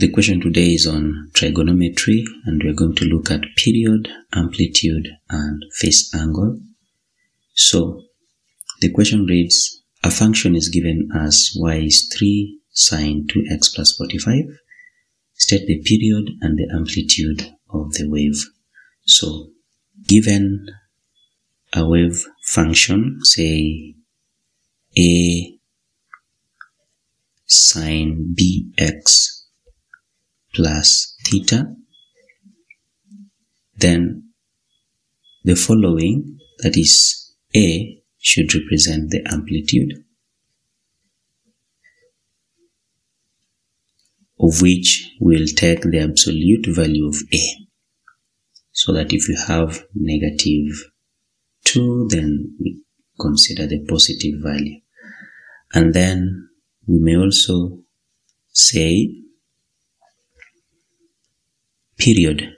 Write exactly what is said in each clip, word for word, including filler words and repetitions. The question today is on trigonometry, and we're going to look at period, amplitude, and phase angle. So, the question reads, a function is given as y is three sine two x plus forty-five. State the period and the amplitude of the wave. So, given a wave function, say a sine bx plus theta, then the following, that is A, should represent the amplitude, of which we'll take the absolute value of A, so that if you have negative two, then we consider the positive value. And then we may also say period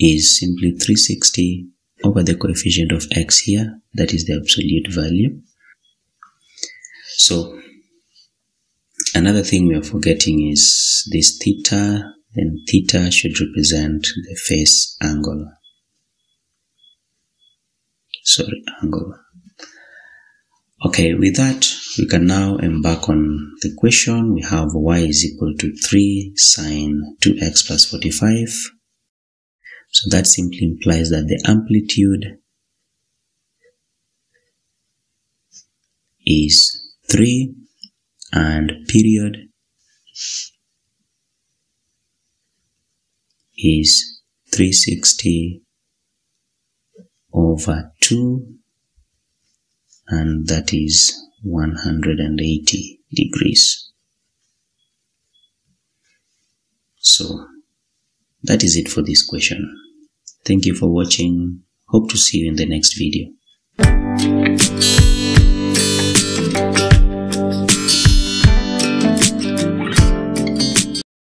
is simply three hundred sixty over the coefficient of x here, that is the absolute value. So another thing we are forgetting is this theta, then theta should represent the phase angle. Sorry, angle. Okay, with that, we can now embark on the question. We have y is equal to three sine two x plus forty-five. So that simply implies that the amplitude is three and period is three hundred sixty over two, and that is one hundred eighty degrees. So that is it for this question. Thank you for watching. Hope to see you in the next video.